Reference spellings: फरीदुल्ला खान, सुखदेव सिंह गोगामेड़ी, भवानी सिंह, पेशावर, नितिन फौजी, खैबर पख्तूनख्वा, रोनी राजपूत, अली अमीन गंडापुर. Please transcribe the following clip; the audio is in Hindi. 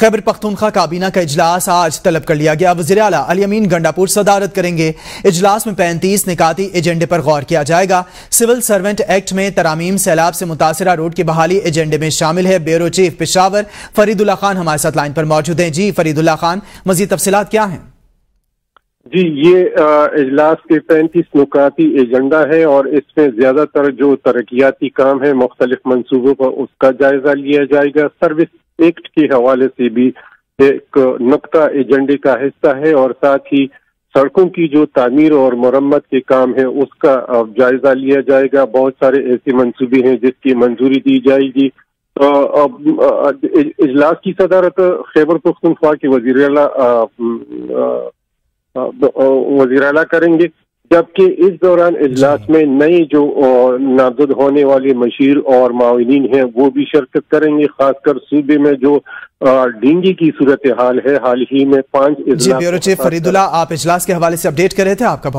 खैबर पख्तूनख्वा काबीना का इजलास आज तलब कर लिया गया। वज़ीर आला अली अमीन गंडापुर सदारत करेंगे। इजलास में 35 निकाती एजेंडे पर गौर किया जाएगा। सिविल सर्वेंट एक्ट में तरामीम, सैलाब से मुतासरा रोड की बहाली एजेंडे में शामिल है। ब्यूरो चीफ पेशावर फरीदुल्ला खान हमारे साथ लाइन पर मौजूद हैं। जी फरीदुल्ला खान, मज़ीद तफसीलात क्या हैं? जी, ये इजलास के 35 नुकाती एजेंडा है और इसमें ज्यादातर जो तरक्याती काम है मुख्तलिफ मनसूबों पर उसका जायजा लिया जाएगा। सर्विस एक्ट के हवाले से भी एक नुक्ता एजेंडे का हिस्सा है और साथ ही सड़कों की जो तामीर और मरम्मत के काम है उसका जायजा लिया जाएगा। बहुत सारे ऐसे मनसूबे हैं जिसकी मंजूरी दी जाएगी। इजलास की सदारत खैबर पख्तूनख्वा के वज़ीर-ए-आला करेंगे, जबकि इस दौरान इजलास में नई जो नामजद होने वाले मशीर और माविनीन हैं वो भी शिरकत करेंगे। खासकर सूबे में जो डेंगू की सूरत हाल है, हाल ही में 5 इजलास। ब्यूरो चीफ फरीदुल्ला, आप इजलास के हवाले से अपडेट कर रहे थे, आपका